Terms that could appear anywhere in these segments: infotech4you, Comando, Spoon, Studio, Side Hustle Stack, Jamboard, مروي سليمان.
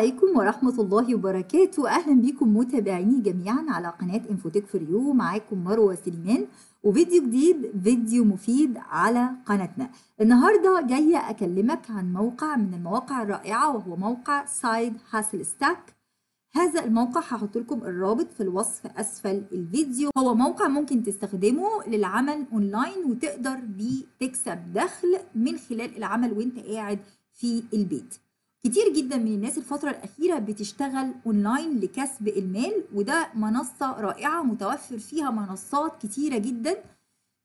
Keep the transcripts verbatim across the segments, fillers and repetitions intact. عليكم ورحمة الله وبركاته. أهلا بكم متابعيني جميعا على قناة انفوتك فور يو. معاكم مروي سليمان وفيديو جديد، فيديو مفيد على قناتنا. النهاردة جاية أكلمك عن موقع من المواقع الرائعة وهو موقع سايد هاسل ستاك. هذا الموقع هحط لكم الرابط في الوصف أسفل الفيديو. هو موقع ممكن تستخدمه للعمل أونلاين وتقدر بيه تكسب دخل من خلال العمل وانت قاعد في البيت. كتير جدا من الناس الفترة الأخيرة بتشتغل أونلاين لكسب المال، وده منصة رائعة متوفر فيها منصات كتيرة جدا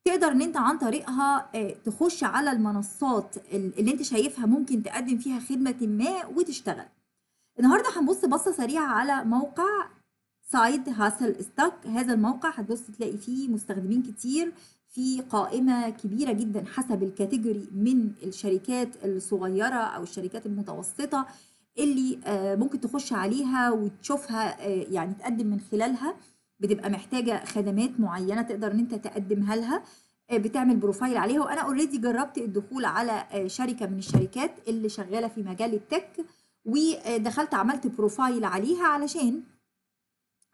تقدر إن أنت عن طريقها تخش على المنصات اللي أنت شايفها ممكن تقدم فيها خدمة ما وتشتغل. النهاردة هنبص بصة سريعة على موقع سايد هاسل ستاك. هذا الموقع هتبص تلاقي فيه مستخدمين كتير، في قائمة كبيرة جدا حسب الكاتيجوري من الشركات الصغيرة أو الشركات المتوسطة اللي ممكن تخش عليها وتشوفها، يعني تقدم من خلالها. بتبقى محتاجة خدمات معينة تقدر إن أنت تقدمها لها، بتعمل بروفايل عليها. وأنا أوريدي جربت الدخول على شركة من الشركات اللي شغالة في مجال التك، ودخلت عملت بروفايل عليها علشان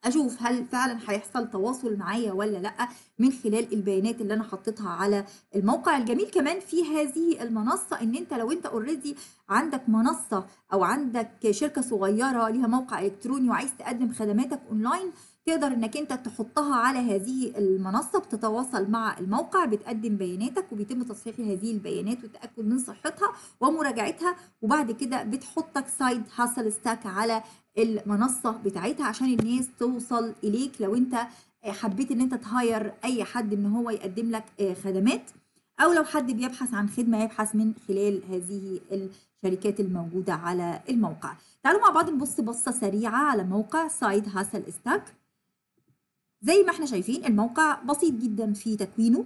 أشوف هل فعلا هيحصل تواصل معايا ولا لأ من خلال البيانات اللي أنا حطيتها على الموقع. الجميل كمان في هذه المنصة إن أنت لو أنت أوريدي عندك منصة أو عندك شركة صغيرة ليها موقع إلكتروني وعايز تقدم خدماتك أونلاين، تقدر إنك أنت تحطها على هذه المنصة. بتتواصل مع الموقع، بتقدم بياناتك وبيتم تصحيح هذه البيانات والتأكد من صحتها ومراجعتها، وبعد كده بتحطك سايد هاسل ستاك على المنصة بتاعتها عشان الناس توصل إليك لو أنت حبيت إن أنت تهاير أي حد إن هو يقدم لك خدمات، أو لو حد بيبحث عن خدمة يبحث من خلال هذه الشركات الموجودة على الموقع. تعالوا مع بعض نبص بصة سريعة على موقع سايد هاسل ستاك. زي ما احنا شايفين الموقع بسيط جدا في تكوينه.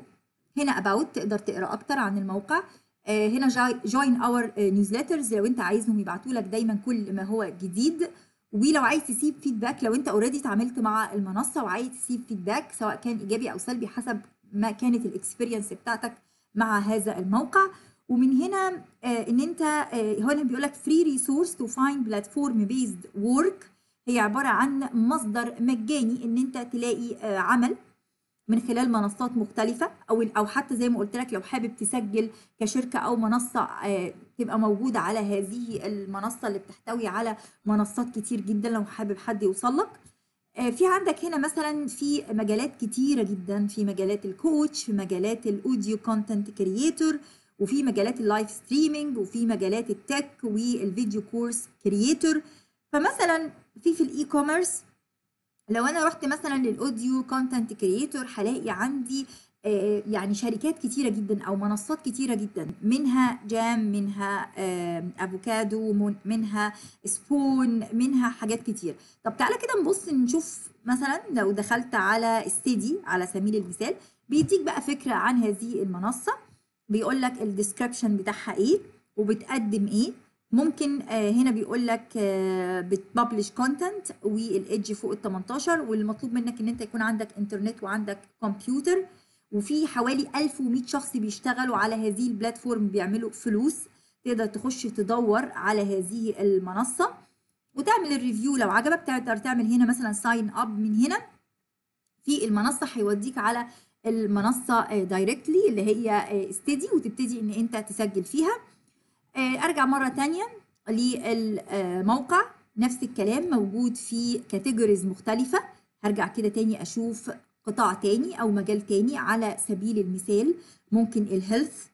هنا أباوت تقدر تقرأ أكتر عن الموقع. هنا جوين اور نيوزليترز لو أنت عايزهم يبعتوا لك دايما كل ما هو جديد. ولو عايز تسيب فيدباك لو انت اوريدي اتعاملت مع المنصه وعايز تسيب فيدباك سواء كان ايجابي او سلبي حسب ما كانت الاكسبيرينس بتاعتك مع هذا الموقع. ومن هنا آه ان انت آه هنا بيقول لك فري ريسورس تو فايند بلاتفورم بيزد ورك، هي عباره عن مصدر مجاني ان انت تلاقي آه عمل من خلال منصات مختلفه، او او حتى زي ما قلت لك لو حابب تسجل كشركه او منصه آه تبقى موجودة على هذه المنصة اللي بتحتوي على منصات كتير جدا لو حابب حد يوصلك. في عندك هنا مثلا في مجالات كتيرة جدا، في مجالات الكوتش، في مجالات الاوديو كونتنت كرييتور، وفي مجالات اللايف ستريمينج، وفي مجالات التك والفيديو كورس كرييتور. فمثلا في في الاي كوميرس لو انا رحت مثلا للاوديو كونتنت كرييتور هلاقي عندي يعني شركات كتيرة جدا أو منصات كتيرة جدا، منها جام، منها أفوكادو، منها سبون، منها حاجات كتير. طب تعالى كده نبص نشوف مثلا لو دخلت على السيدي على سبيل المثال بيديك بقى فكرة عن هذه المنصة، بيقول لك الديسكريبشن بتاعها إيه وبتقدم إيه. ممكن هنا بيقول لك بتببلش كونتنت والإيدج فوق ال تمنتاشر، والمطلوب منك إن أنت يكون عندك إنترنت وعندك كمبيوتر. وفي حوالي ألف ومية شخص بيشتغلوا على هذه البلاتفورم بيعملوا فلوس. تقدر تخش تدور على هذه المنصة وتعمل الريفيو لو عجبك. تقدر تعمل هنا مثلا ساين اب من هنا في المنصة، هيوديك على المنصة دايركتلي اللي هي استدي، وتبتدي ان انت تسجل فيها. ارجع مرة تانية للموقع، نفس الكلام موجود في كاتيجوريز مختلفة. هرجع كده تاني اشوف قطاع تاني او مجال تاني على سبيل المثال ممكن الهيلث.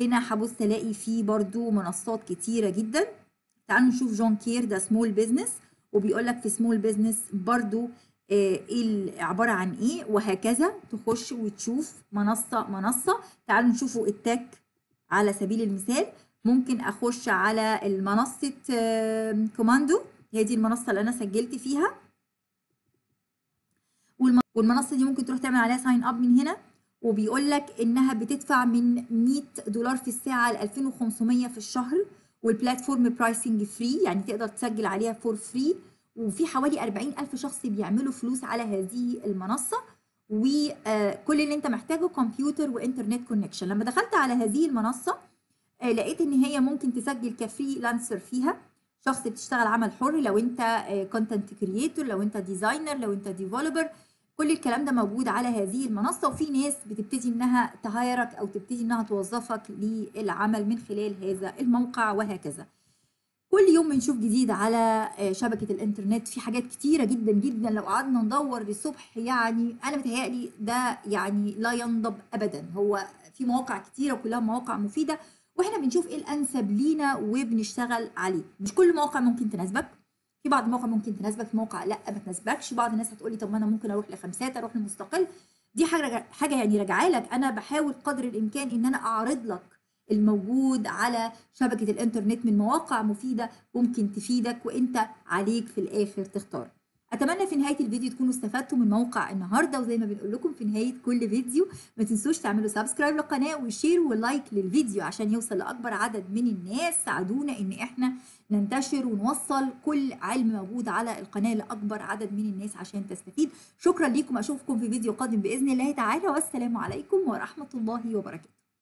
هنا هبص الاقي فيه برضو منصات كتيره جدا. تعالوا نشوف جون كير ده سمول بزنس، وبيقول لك في سمول بزنس برضو ايه عباره عن ايه وهكذا. تخش وتشوف منصه منصه. تعالوا نشوفوا التك على سبيل المثال، ممكن اخش على المنصه كوماندو، هي دي المنصه اللي انا سجلت فيها، والمنصه دي ممكن تروح تعمل عليها ساين اب من هنا. وبيقول لك انها بتدفع من مية دولار في الساعه ل ألفين وخمسمية في الشهر، والبلاتفورم برايسنج فري، يعني تقدر تسجل عليها فور فري. وفي حوالي أربعين ألف شخص بيعملوا فلوس على هذه المنصه، وكل اللي انت محتاجه كمبيوتر وانترنت كونكشن. لما دخلت على هذه المنصه لقيت ان هي ممكن تسجل كفري لانسر فيها، شخص بتشتغل عمل حر، لو انت كونتنت كرييتور، لو انت ديزاينر، لو انت ديفلوبر، كل الكلام ده موجود على هذه المنصه. وفي ناس بتبتدي انها تهايرك او تبتدي انها توظفك للعمل من خلال هذا الموقع وهكذا. كل يوم بنشوف جديد على شبكه الانترنت، في حاجات كتيره جدا جدا لو قعدنا ندور للصبح يعني انا متهيألي ده يعني لا ينضب ابدا. هو في مواقع كتيره وكلها مواقع مفيده، واحنا بنشوف ايه الانسب لينا وبنشتغل عليه. مش كل موقع ممكن تناسبك، في بعض المواقع ممكن تناسبك، في موقع لا ما تناسبكش. بعض الناس هتقولي طب ما انا ممكن اروح لخمسات، اروح لمستقل، دي حاجه حاجه يعني راجعه لك. انا بحاول قدر الامكان ان انا اعرض لك الموجود على شبكه الانترنت من مواقع مفيده ممكن تفيدك، وانت عليك في الاخر تختار. اتمنى في نهايه الفيديو تكونوا استفدتوا من موقع النهارده، وزي ما بنقول لكم في نهايه كل فيديو ما تنسوش تعملوا سبسكرايب للقناه وشير ولايك للفيديو عشان يوصل لاكبر عدد من الناس. ساعدونا ان احنا ننتشر ونوصل كل علم موجود على القناه لاكبر عدد من الناس عشان تستفيد. شكرا ليكم، اشوفكم في فيديو قادم باذن الله تعالى، والسلام عليكم ورحمه الله وبركاته.